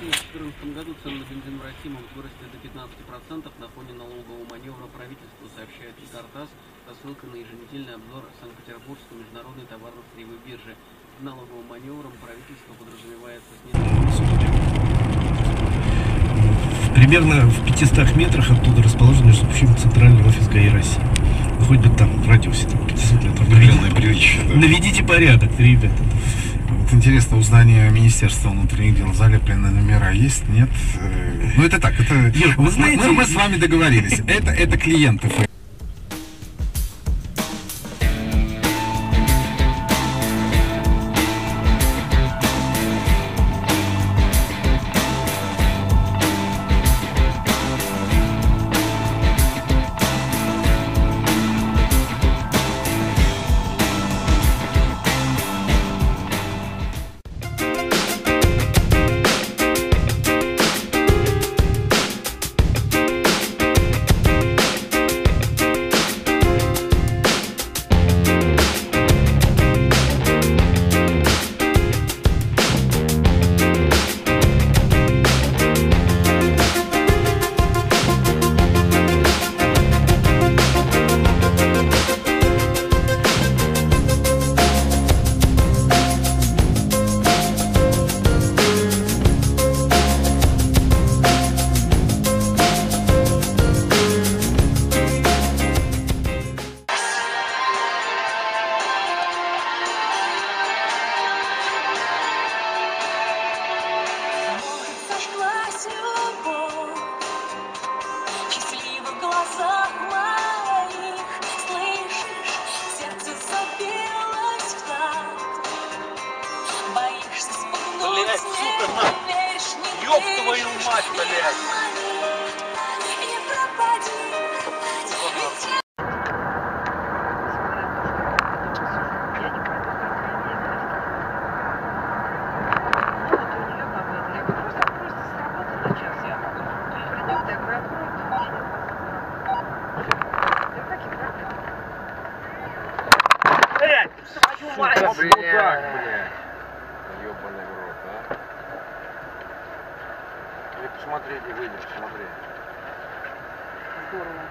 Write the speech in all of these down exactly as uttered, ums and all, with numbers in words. две тысячи четырнадцатом году цены на бензин в России могут вырасти до пятнадцати процентов на фоне налогового маневра правительства, сообщает Икартас со ссылкой на еженедельный обзор Санкт-Петербургской международной товарно-сырьевой биржи. С налоговым маневром правительство подразумевается снижение. Примерно в пятистах метрах оттуда расположен между прочим центральный офис ГАИ России. Хоть бы там, в радиусе, там, пятьсот метров. Наведите, да. Наведите порядок, ребята. Вот интересно, узнание Министерства внутренних дел, залеплены номера есть, нет? Ну это так, это... Нет, вы знаете, мы, мы с вами договорились, это, это клиентов. Ёб твою мать, блядь! Блядь, твою мать! Сука, блядь! Ёбаный в рот, а? Или посмотри, не выйдешь, посмотри. Здорово.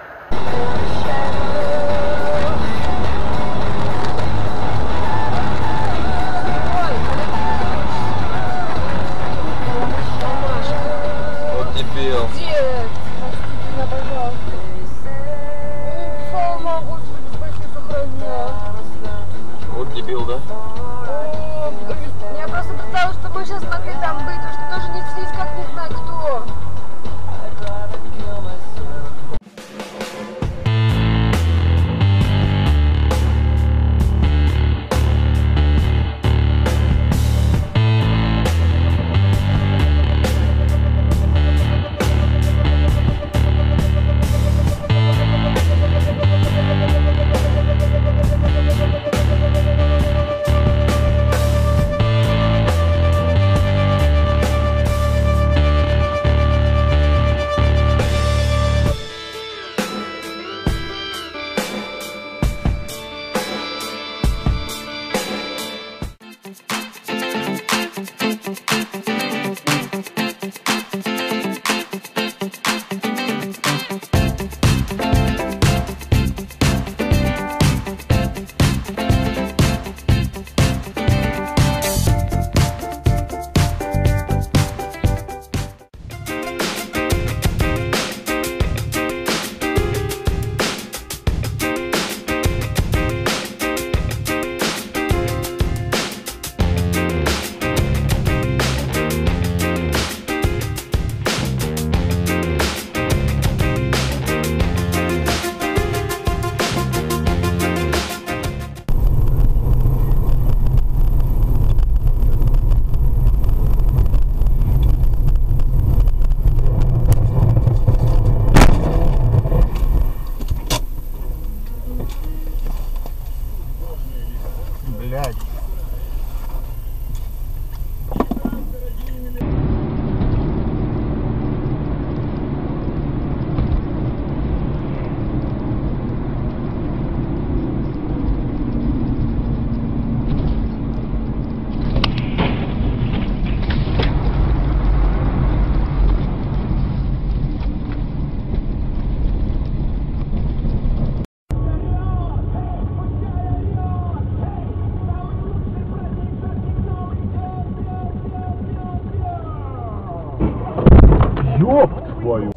Ёб твою!